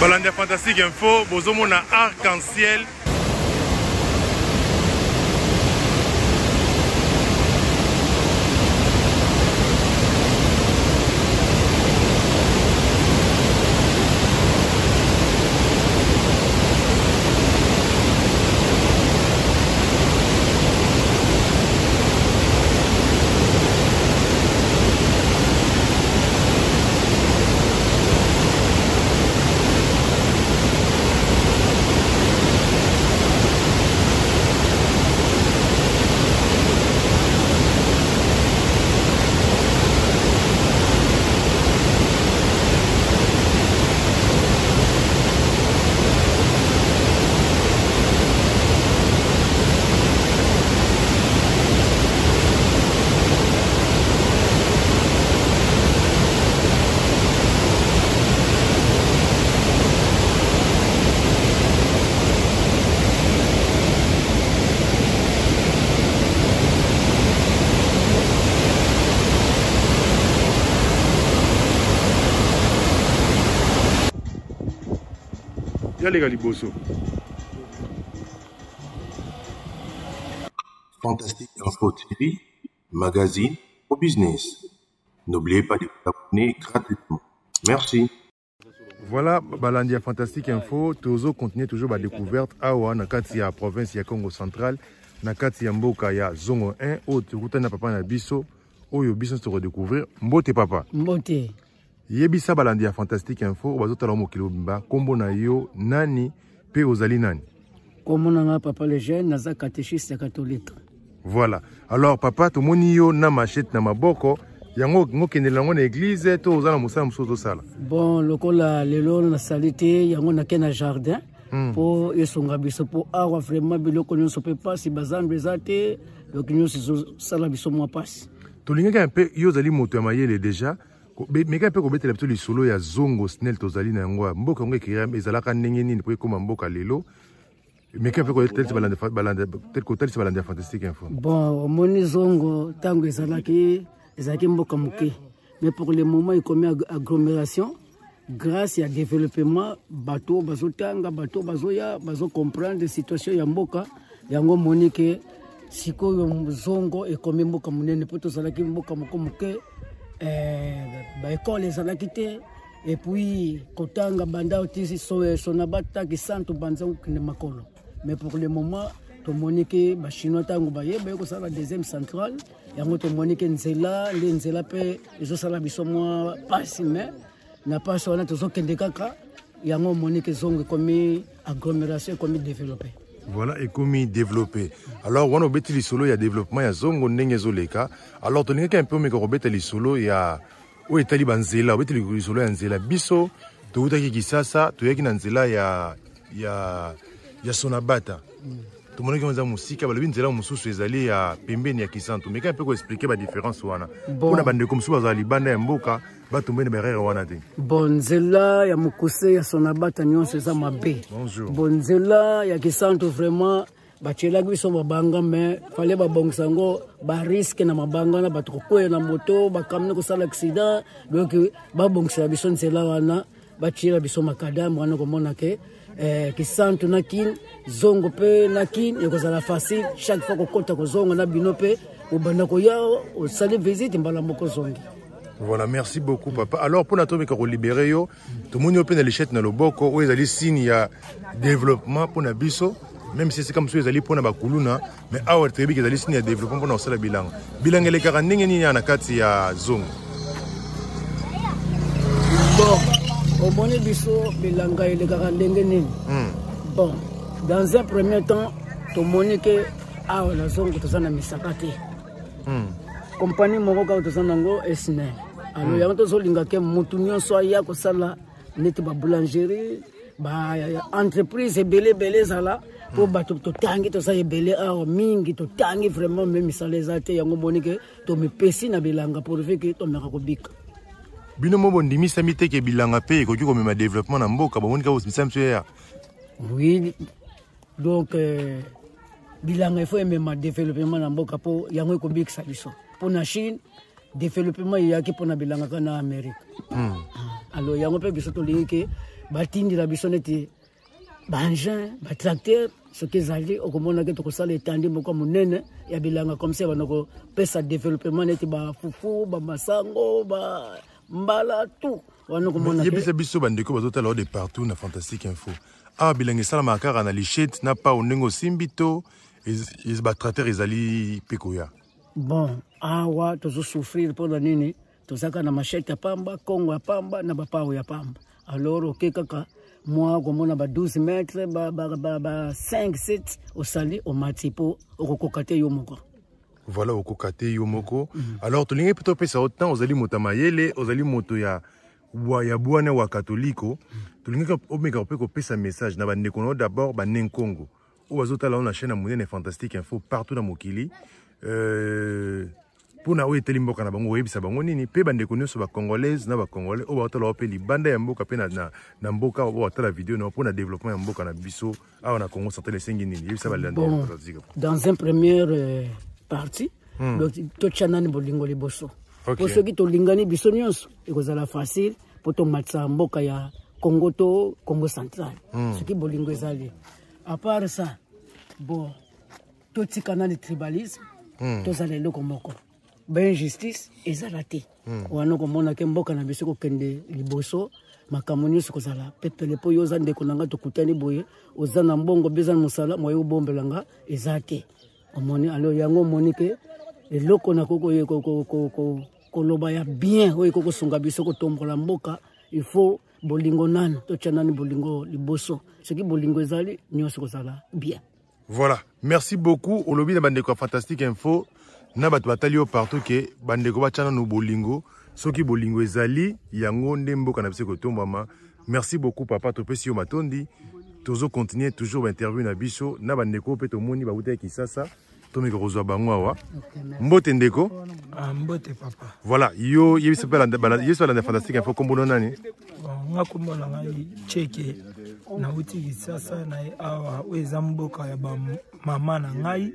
Balanda Fantastic Info, Bozomona Arc-en-Ciel. Fantastic Info TV, magazine au business. N'oubliez pas de vous abonner gratuitement. Merci. Voilà, Balandia Fantastic Info. Tozo continue toujours la découverte. Awa, nakati ya province ya Congo Central, nakati ya mboka ya Zongo 1, autre route na papa na biso, oyo biso se redécouvrir. Mbote papa. Mbote. Yebisa Balandia Fantastic Info, bazota la mokilo bimba, kombo na yo, nani, pe ozali nani. Kombo na papa le jeune, naza catéchiste catholique. Voilà. Alors papa, to moni yo na machete na maboko, yango ngokende lango na église, to ozala musala musozo sala. Bon, lokola lelo na salite, yango na kena jardin, po esonga biso po awa vraiment biloko nyonso pe pasi bazambe zate, lokinyo sizo sala biso mwa pasi. To lingaka un peu yo zali moto ya mayele déjà. Mais quand on peut mettre le solo, il y a zongo snel tozali na ngwa. Mboka ngwe kirem ezalaka ndenge nini pour koma mboka lelo. Mais quand on peut tel balanda balanda fantastique info. Bon, moni zongo tango ezalaki mboka muke. Mais pour le moment il commet agglomération grâce à développement bateau bazotanga bateau bazoya bazo comprendre situation ya mboka yango moni ke sikoyo zongo e commet mboka munene poto zalaki mboka muke. L'école est quitté et puis quand on a bandé aussi son abattage qui sent au banzou qui ne m'accorde. Mais pour le moment, tout le monde qui bachino tango baye, ben on sera deuxième centrale. Et on tout le monde qui nzela, les nzela pe, ils ont sera biso moi passe mais n'a pas sur la toujours kendekaka. Et on tout le monde qui zonge comme agglomération comme développé. Voilà, et comme développé. Alors, on a obéti les solos, il y a développement, il y a zongo, n'engezoleka. Alors, tu n'es qu'un peu, mais quand on obéti les solos, il y a, où est Taliban Zela, obéti les solos, il y a Zela Bisso, tu vois qui ça, ça, tu vois qui Nanzela, il y a Sonabata. Tout le monde qui a une musique, il y a une Zela, on s'est allé, il y a Pembe, il y a Kisanto. Mais qu'un peu, qu'on explique la différence, Wana. On a bandé comme ça, on a bandé un boka, va tomber derrière Wana. Bonzela, il y a Mokose, il y a Sonabata, Nyon, c'est ça, ma bé. Bonjour. Bonzela, il y a Kisanto, vraiment. Bachelagui sont mabanga mais fallait ba bongsango ba risque na mabanga na batrokoe na moto ba kamne ko sala accident donc ba bongsa biso nzela wana bachila biso makadamu wana ko mona ke ki santu na kin zongo pe na kin e ko sala facile chaque fois ko kota ko zongo na binope o banda ko ya o sala visite mbala moko zongi. Voilà, merci beaucoup papa. Alors pour notre micro libéré yo to moni open les chètes na loboko o ezali signe ya développement pour na biso. Même si c'est comme ça, ils allaient prendre la Kuluna, mais avoir très bien qu'ils allaient signer développement pour lancer la bilanga. Bilanga les carats n'engagent ni à nakati à zoom. Bon, au moment du biso, bilanga les carats n'engagent ni. Bon, dans un premier temps, tout moni que à la zone que tu as nommé Sakati, compagnie Morocco que tu as nommé Esne. Alors, il y a un autre linga que Moutounion soit ya que ça là, n'est pas boulangerie, bah entreprise et belé zala. Pour battre tout tangi tout ça est belé ah mingi tout tangi vraiment même ça les a été yango bonike to me pesi na bilanga pour faire que to me rakobika binomo bondimi samite ke bilanga pe ko ko me développement na mboka bonike o samse ya oui donc bilanga il faut même développement na mboka po yango ko bika sabiso pour na Chine développement il y a qui pour na bilanga na Amérique. Alors, il y a un peu de choses qui sont de la bichonnette, banja, tracteur, ce qui est allé au commandant de Tokosa, les tendez beaucoup mon nez, et à bilanga comme ça, on a fait développement, et bah, foufou, bah, masango, bah, mbala, tout. Il y a plus de bichons de partout dans Fantastic Info. Ah, bilanga, ça, la marqueur, on a lichette, n'a pas au nengo simbito, et se bat tracteur, ils allaient picoya. Bon, ah, ouais, tu as souffrir pour la nini. Tozaka na machete ya pamba, kongo ya pamba, na bapawe ya pamba. Alors, ok, kaka, moi, komona ba 12 mètres, ba 5, 7, au sali, au matipo, au kokokate yomoko. Voilà, au kokokate yomoko. Alors, tu l'as plutôt pesa autant, aux ali motamayele, aux ali motoya, ya bouane wa katoliko, tu l'as omega peko pesa message, na ba nekono d'abord, ba nenkongo. Ou azota la on a chaîne à mounene Fantastic Info partout dans Mokili. Pour na oyeter limboka na bango oyebisa bango nini pe bandeko nyonso ba congolaise na ba congolais o ba tala ope libanda ya mboka pe na mboka o tala video na pour na développement ya mboka na biso a na Congo central sengi nini yebisa ba landa dans un première partie donc to chanani bolingo liboso pour ceux qui to lingani biso nyonso e kozala facile pour to matsa mboka ya Congo to Congo central ce qui bolingo ezali à part ça bon to tikana le tribalisme to zale loko moko ben justice ezalati wana ko mona ke mboka na biso ko kende liboso makamoni so kozala pepele po yoza ndeko nanga to kutani boye ozana mbongo bezana musala moyo bombelanga ezate omoni alo yango monike eloko na koko ye ko loba ya bien oyo ko sunga biso ko tombola mboka il faut bolingo nana to chanani bolingo liboso ce qui bolingo ezali nyoso kozala bien. Voilà, merci beaucoup au lobby de Bandeko Fantastic Info. Na batu batali yo partout ke bandeko bachana no bolingo soki bolingo ezali yango nde mboka na biso kotomba ma. Merci beaucoup papa topesi yo matondi tozo continuer toujours ba interview na biso na bandeko pe to moni ba wuta ki sasa to mi kozwa bango awa mbote ndeko mbote papa voilà yo yebisa la Fantastic Info kombono nani nga kombono ngai cheke na wuti ki sasa na awa we zamboka ya ba mama na ngai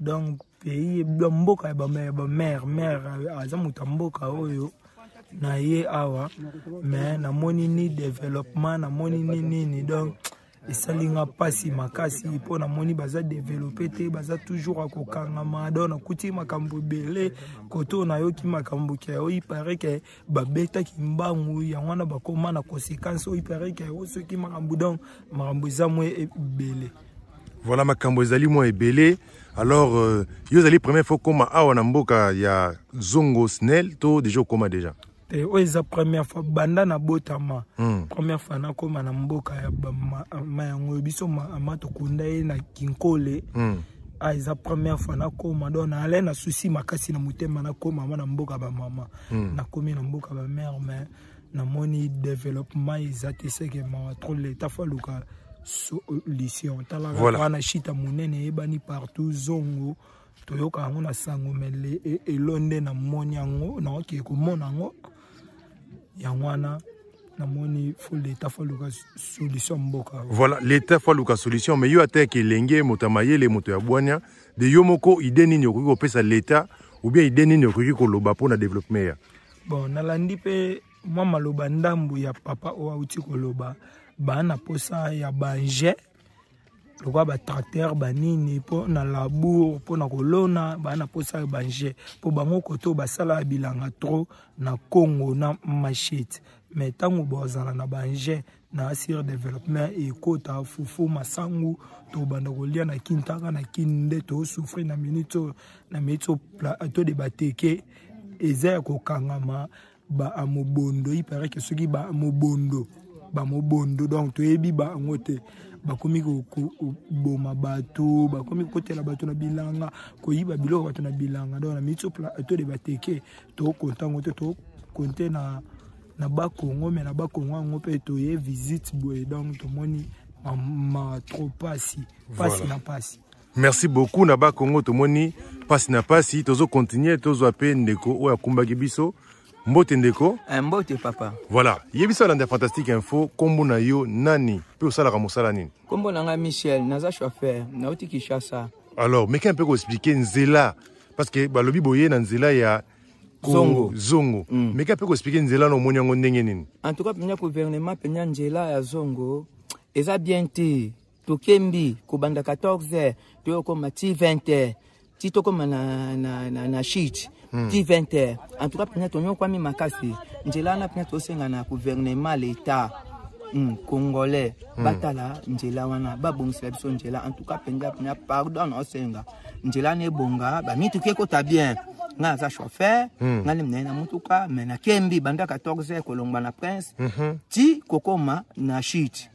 donc pays mboka ya ba mère azamuta mboka oyo na ye awa mais na moni ni développement na moni ni donc esalinga pasi makasi po na moni baza développer te baza toujours akokanga madona kuti makambo belé koto na yo ki makambo ke oyi paraît que ba beta ki mbangu ya wana ba koma na conséquence oyi paraît que o soki makambo donc makambo zamwe belé. Voilà ma kambo ezali mo ebele. Alors yo ali première fois koma awa na mboka ya zongo snel to déjà koma déjà. Et oui, la première fois banda na botama. Première fois na koma na mboka ya ma yango biso ma to kunda na kinkole. Ah, la première fois na koma donc na ale na souci makasi na mutema na koma na mboka ba mama. Na komi na mboka ba mère mais na moni développement ezate ce que ma trop l'état fa luka. Voilà. Partout zongo toyoka ngona sango mele e londe na moni yango na oki ko mona ngo yangwana na moni faut l'état faut luka solution mboka. Voilà l'état faut luka solution mais yo atake lenge motamaye le moto ya bwanya de yomoko idée nini ko pesa l'état ou bien idée nini ko loba pour na développement. Bon nalandi pe moi maloba ndambu ya papa o auti ko loba bana posa ya banje lokwa ba tracteur banini po na labour po na kolona bana posa ya banje po bango koto basala bilanga trop na Congo na machete mais tango bozala na banje na assure développement et kota fufu masangu to bandokolia na kintanga na kinde to souffrir na minute plateau de bateke ezaya kokangama ba amobondo il paraît que soki ba amobondo bamobondo donc toyebi ba ngote bakomi ko boma bato bakomi kotela bato na bilanga koyiba biloko bato na bilanga donc na mitso plateau de bateke to konta ngote to konte na bakongo mais na bakongo ngope to ye visite boy donc to moni ma trop passi na passi. Merci beaucoup na bakongo to moni passi na passi tozo continuer tozo pe ndeko o akumba gibiso Mbote ndeko? Mbote papa. Voilà. Yebiso landa Fantastic Info. Kombo na yo nani? Pe osala ka mosala nini? Kombo na nga Michel. Naza chauffeur. Na oti Kinshasa. Alors, meka un peu ko expliquer nzela parce que balobi boye na nzela ya Zongo. Zongo. Mais qu'est-ce que vous expliquez nous? En tout cas, le gouvernement de Zongo, ils ont bien dit, Tokembi, Kobanda 14h, Tokomati 20h, Titokomana Chit, 20h. En tout cas, nous avons mis ma casse. Nous avons gouvernement de l'État. Congolais, Batala, Njela wana, babong selebso Njela, en tout cas, penda, pardon, osenga, Njela ne bonga, bah, mi tuke kota bien, nga za chauffeur, nga lemne na mutuka, mais na kembi, banda 14h, kolongba na prince, ti kokoma na chit,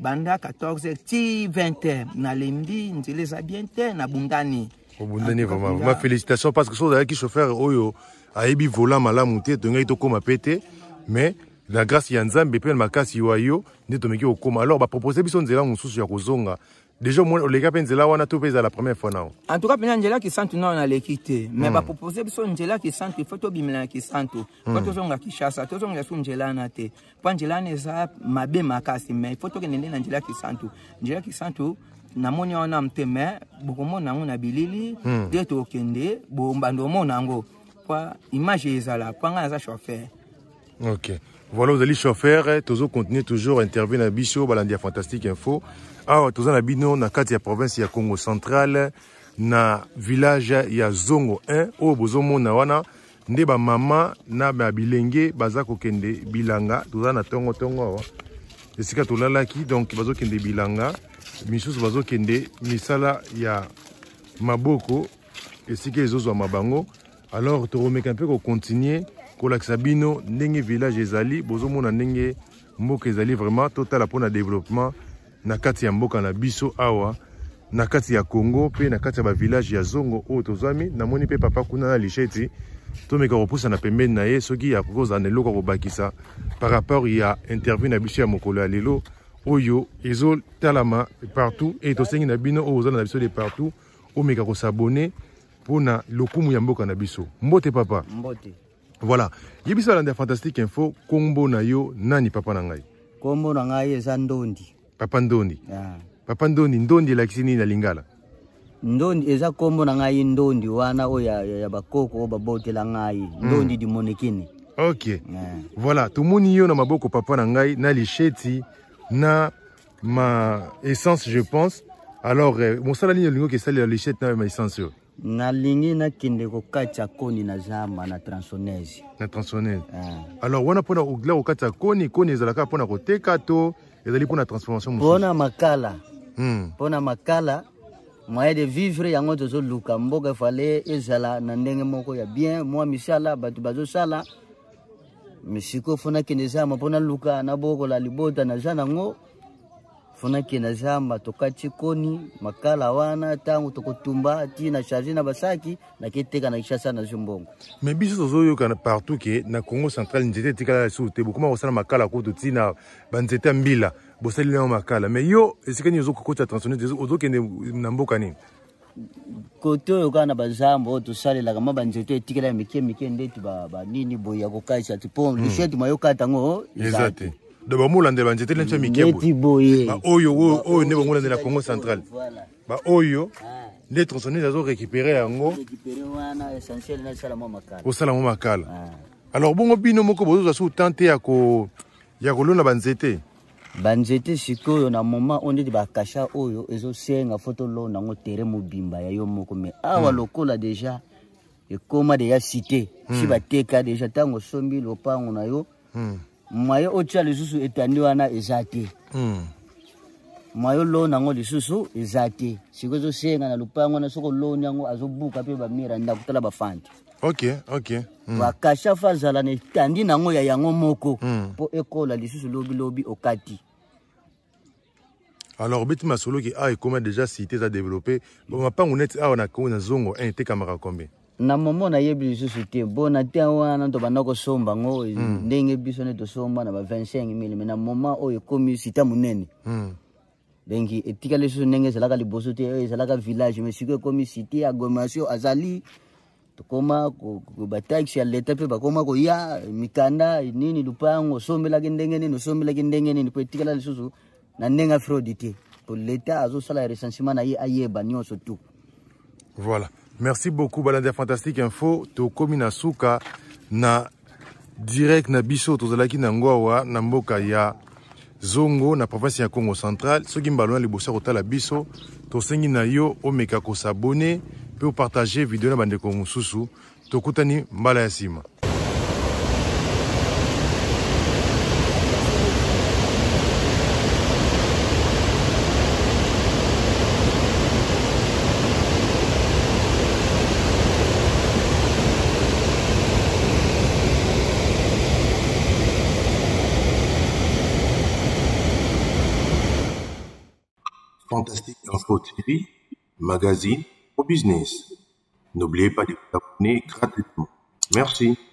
banda 14h, ti 20h, na lembi, Njela za bien te, na bundani. Bundani, vraiment, ma félicitation, parce que so d'ailleurs qui chauffeur, oyo, aebi volant, mala monté, tenga ito koma pété, mais, la grâce yanzam bepel makasi yoyo ne tomeki okoma alors ba proposer biso nzela ngususu ya kozonga déjà moi les gars nzela wana to pesa la première fois nao en tout cas pena nzela ki santu na na l'équité mais ba proposer biso nzela ki santu faut to bimela ki santu quand tozonga ki chassa tozonga su nzela na te pa nzela ne za mabe makasi mais faut to kenende na nzela ki santu namoni wana mteme bokomona ngona bilili de to kende bombando mona ngo pa image ezala pa nga za chauffeur. OK. Voilà, vous allez chauffeur, vous continuez toujours à intervenir à Bicho, Balandia Fantastique Info. Alors, vous allez dans la province de Congo Central, na village de Zongo 1, où vous avez une maman, na bilenge, bazako kende bilanga, vous avez tongo tongo. Et c'est quand vous avez donc vous avez bilanga, vous avez kende misala ya maboko, et c'est que vous avez mabango. Alors, vous remettez un peu qu'on continue. Kolakisabino, Nenge village ezali, bozomona Nenge mboka ezali vraiment total pour le développement na kati ya mboka na biso awa na kati ya Congo pe na kati ya ba village ya Zongo o tozami na moni pe papa kuna na lisheti to meka reposa na pembeni na ye soki ya koza na eloko kobakisa par rapport ya interview na biso ya mokolo ya lelo oyo ezo talama partout et tosengi na bino o ozana na biso de partout o meka ko s'abonner pour na lokumu ya mboka na biso mbote papa mbote. Voilà. Yebisa Balandia Fantastique Info, kombo na yo nani papa nangai? Kombo nangai eza Ndondi. Papa Ndondi. Yeah. Papa Ndondi, Ndondi la kisini na lingala. Ndondi eza kombo nangai Ndondi wana oya ya bakoko babotela ngai. Ndondi di monekini. OK. Yeah. Voilà, tumoni yo na maboko papa nangai na lisheti na ma essence je pense. Alors mon salani lingo ke sali la lisheti na ma essence yo. Na lingi na kinde ko kacha koni na zama na transonese. Na transonese. Alors wana pona ogla ko kacha koni koni ezalaka pona ko tekato ezali pona transformation musu. Pona makala. Pona makala moyen de vivre yango tozo luka mboka fale ezala na ndenge moko ya bien moi misala batu bazo sala. Misiko fona kinde zama pona luka na boko la libota na jana ngo. Fona kina zamba tokachi koni makala wana tangu tokotumba tina charge na basaki na keteka na kishasa na zumbongo mais biso zoyo kana partout ke na Congo Central ndete tikala soute bokoma osana makala ko tina banzeta mbila bosali na makala mais yo esikani yozoko kota transonete ozoke na mboka nini koto kana bazambo to sale la kama banzeta tikala mikemike ndetu ba nini boya ko kaisha tipom lisheti mayoka tango exacte. De Bamoula de Banjeté, l'un de Mikéboy. Oyo, oyo, ne Bamoula de la Congo centrale. Bah, oyo, les tronçonnés ont récupéré en haut. Au Salamon Makal. Alors, bon, Binomoko, vous avez tenté à Yakolona Banjeté. Banjeté, si on a un moment, on dit Bakacha, oyo, et aussi un photo long, on a terre Mobimba, Yomoko, mais Awa Lokola déjà, et Koma déjà cité. Si Bateka déjà, tant au sommet, le pas, on a eu. Mayo ocha lisusu etandi wana ezate. Mayo lo nango lisusu ezate. Sikozo senga na lupango na soko lo nango azobuka pe ba mira nda kutala ba fanti. OK, OK. Bakasha fazala ne tandi nango ya yango moko po ekola lisusu lobi lobi okati. Alors bitima solo ki a comment déjà cité à développer. Bon mapango net a na ko na zongo en te kamera combien. Na momo na yebi susu te bona te wana to banako somba ngo ndenge biso ne to somba na ba 25,000 mais na momo oyo komi sita munene bengi etika leso ndenge zalaka liboso te ezalaka village mais siko komi cité agglomération azali to koma ko ba taxi ya leta pe ba koma ko ya mikanda nini lupango sombela ndenge nini sombela ndenge nini etika la leso na ndenge fraudite to leta azo sala recensement na ye ayeba nyoso tu. Voilà. Merci beaucoup, Balandia Fantastic Info. Tokomi na suka na direct na biso tozalaki na ngwawa na mboka ya Zongo na province ya Congo Central. Soki mbalona libosa kotala biso, tosengi na yo omeka ko s'abonner pe o partager vidéo na bandeko mususu. Tokutani mbala ya sima. Fantastic info tv, magazine au business. N'oubliez pas de vous abonner gratuitement. Merci.